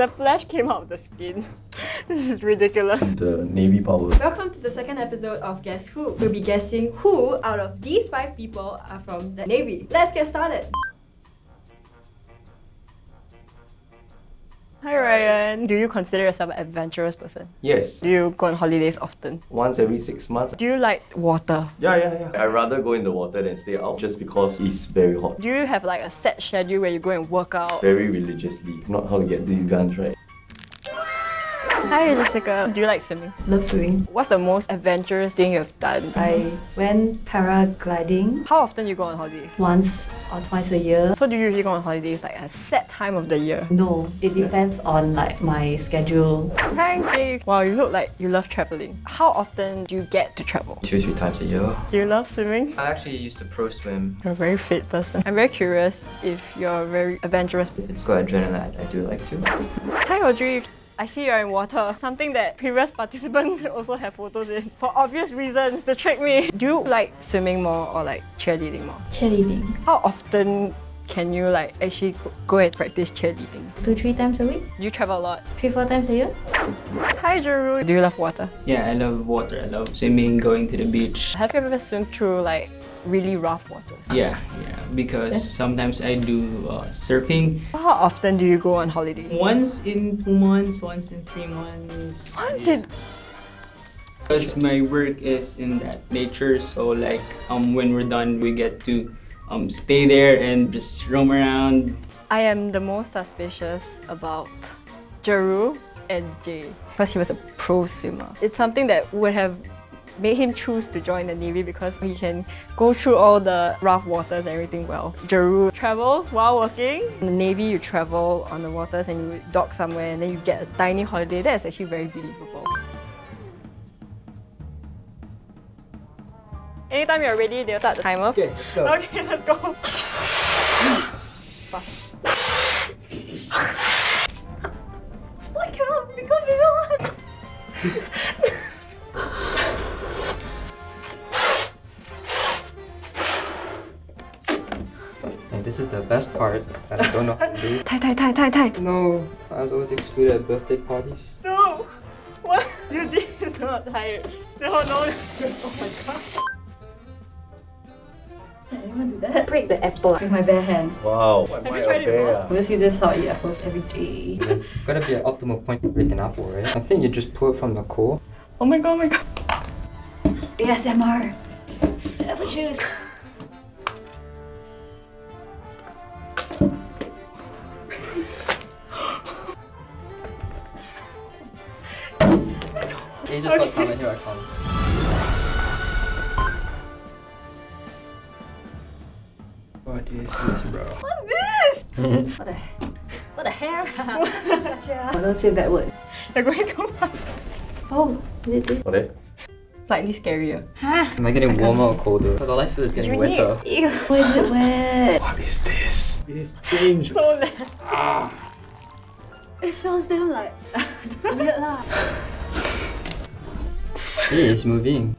The flesh came out of the skin. This is ridiculous. The Navy power. Welcome to the second episode of Guess Who. We'll be guessing who out of these 5 people are from the Navy. Let's get started. Hi Ryan. Do you consider yourself an adventurous person? Yes. Do you go on holidays often? Once every 6 months. Do you like water? Yeah. I'd rather go in the water than stay out just because it's very hot. Do you have like a set schedule where you go and work out? Very religiously. Not how to get these guns right. Hi Jessica. Do you like swimming? Love swimming. What's the most adventurous thing you've done? I went paragliding. How often do you go on holidays? Once or twice a year. So do you usually go on holidays like a set time of the year? No, it depends on like my schedule. Thank you! Wow, you look like you love travelling. How often do you get to travel? 2 or 3 times a year. Do you love swimming? I actually used to pro swim. You're a very fit person. I'm very curious if you're very adventurous. If it's got adrenaline, I do like to. Hi Audrey! I see you're in water, something that previous participants also have photos in. For obvious reasons, to trick me. Do you like swimming more or like cheerleading more? Cheerleading. How often can you like actually go and practice cheerleading? 2 or 3 times a week. You travel a lot? 3 or 4 times a year. Hi Jeru. Do you love water? Yeah, I love water. I love swimming, going to the beach. Have you ever swum through like really rough waters? Yeah, because sometimes I do surfing. How often do you go on holiday? Once in 2 months, once in 3 months. Because my work is in that nature, so like when we're done, we get to stay there and just roam around. I am the most suspicious about Jeru and Jay because he was a pro swimmer. It's something that would have made him choose to join the Navy because he can go through all the rough waters and everything well. Jeru travels while working. In the Navy, you travel on the waters and you dock somewhere and then you get a tiny holiday. That's actually very believable. Anytime you're ready, they'll start the timer. Okay, let's go. Okay, let's go. Fast. I cannot become the one. This is the best part that I don't know how to do. Tie. No, I was always excluded at birthday parties. No, what? You did not tie it. No. Oh my god. I didn't want to do that. Break the apple with my bare hands. Wow. Have you tried it before? We'll see this how I eat apples every day. There's gotta be an optimal point to break an apple, right? I think you just pull it from the core. Oh my god. ASMR. Apple juice. You just got time and here I come. What is this, bro? What's this? What the hair? Gotcha. Oh, don't say a bad word. You're going too much. Oh, is it? What is it? Slightly scarier. Huh? Am I getting warmer or colder? Because all I feel is getting wetter. Ew, is it wet? What is this? It is strange. So less. Ah. It sounds damn like weird lah. It is moving.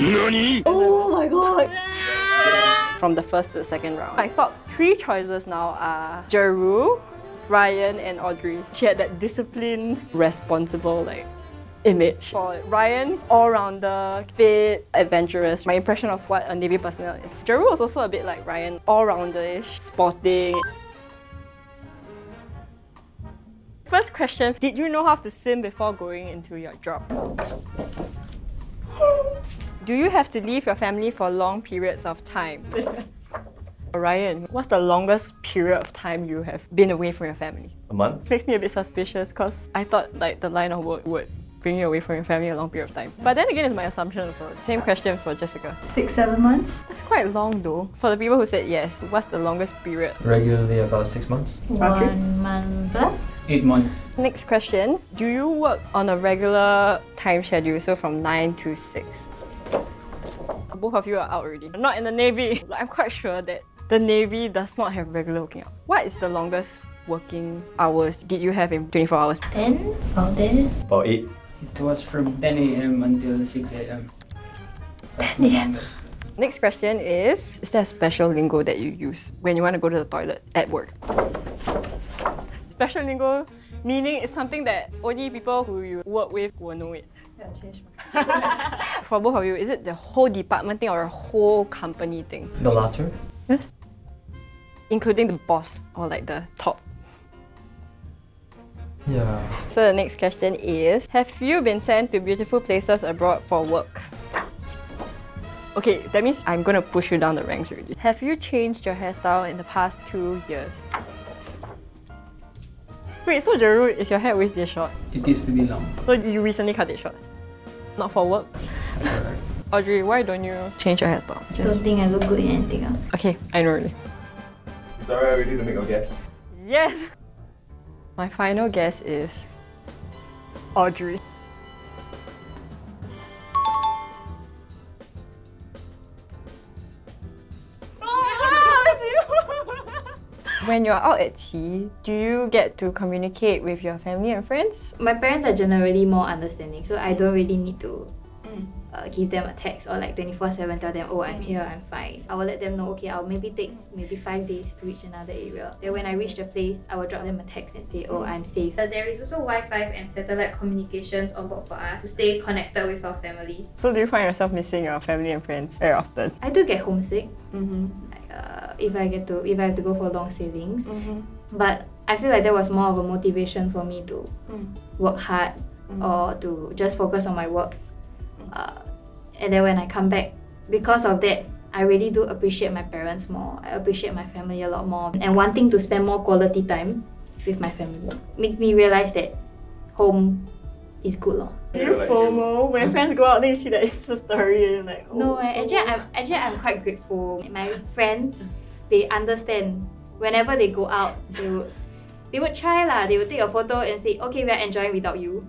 Nani? Oh my god! From the first to the second round, my top 3 choices now are Jeru, Ryan, and Audrey. She had that disciplined, responsible like image. For Ryan, all-rounder, fit, adventurous. My impression of what a Navy personnel is. Jeru was also a bit like Ryan, all-rounderish, sporting. First question, did you know how to swim before going into your job? Do you have to leave your family for long periods of time? Ryan, what's the longest period of time you have been away from your family? A month? Makes me a bit suspicious because I thought like the line of work would bring you away from your family a long period of time. But then again, it's my assumption, so same question for Jessica. 6 or 7 months? That's quite long though. For the people who said yes, what's the longest period? Regularly about 6 months. 1 month plus? 8 months. Next question. Do you work on a regular time schedule, so from 9 to 6? Both of you are out already. Not in the Navy. I'm quite sure that the Navy does not have regular working hours. What is the longest working hours did you have in 24 hours? 10? About 10? About 8. It was from 10 a.m. until 6 a.m. 10 a.m. Next question is there a special lingo that you use when you want to go to the toilet at work? special lingo, meaning it's something that only people who you work with will know it. For both of you, is it the whole department thing or a whole company thing? The latter. Yes. Including the boss or like the top. Yeah. So the next question is, have you been sent to beautiful places abroad for work? Okay, that means I'm gonna push you down the ranks already. Have you changed your hairstyle in the past 2 years? Wait, so Jerul, is your hair always this short? It used to be long. So you recently cut it short? Not for work? Audrey, why don't you change your hairstyle? I don't think I look good in anything else. Okay, I know already. Is that right? We need to make a guess. Yes! My final guess is Audrey. When you're out at sea, do you get to communicate with your family and friends? My parents are generally more understanding, so I don't really need to give them a text or like 24/7 tell them, oh, I'm here, I'm fine. I will let them know, okay, I'll maybe take maybe 5 days to reach another area. Then when I reach the place, I will drop them a text and say, oh, I'm safe. There is also Wi-Fi and satellite communications on board for us to stay connected with our families. So do you find yourself missing your family and friends very often? I do get homesick. If I have to go for long sailings, but I feel like that was more of a motivation for me to work hard or to just focus on my work. And then when I come back, because of that, I really do appreciate my parents more. I appreciate my family a lot more, and wanting to spend more quality time with my family make me realize that home is good, lor. Do you FOMO when friends go out? Then you see that it's a story and like, oh. No, actually I'm quite grateful. My friends, they understand. Whenever they go out, they would try lah. They would take a photo and say, okay, we are enjoying without you.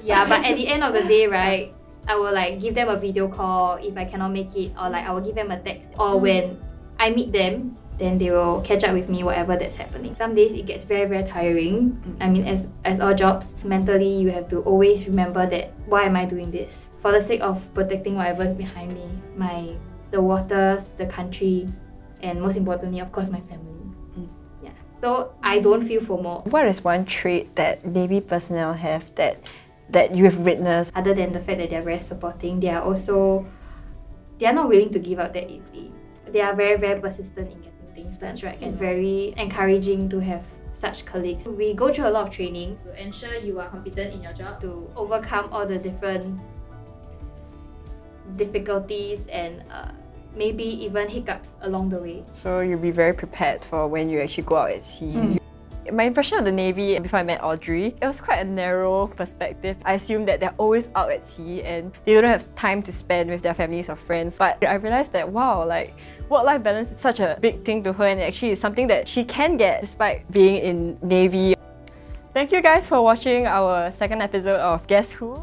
Yeah, but at the end of the day, right, I will like give them a video call if I cannot make it, or like I will give them a text. Or when I meet them, then they will catch up with me, whatever that's happening. Some days it gets very, very tiring. I mean, as all jobs, mentally you have to always remember that, why am I doing this? For the sake of protecting whatever's behind me, the waters, the country, and most importantly, of course, my family. Yeah. So I don't feel FOMO. What is one trait that Navy personnel have that you have witnessed? Other than the fact that they are very supporting, they are not willing to give up that easily. They are very, very persistent in getting things done, right? It's very encouraging to have such colleagues. We go through a lot of training to ensure you are competent in your job, to overcome all the different difficulties and maybe even hiccups along the way. So you'll be very prepared for when you actually go out at sea. My impression of the Navy before I met Audrey, it was quite a narrow perspective. I assumed that they're always out at sea and they don't have time to spend with their families or friends. But I realized that, wow, like work-life balance is such a big thing to her, and actually it's something that she can get despite being in Navy. Thank you guys for watching our second episode of Guess Who?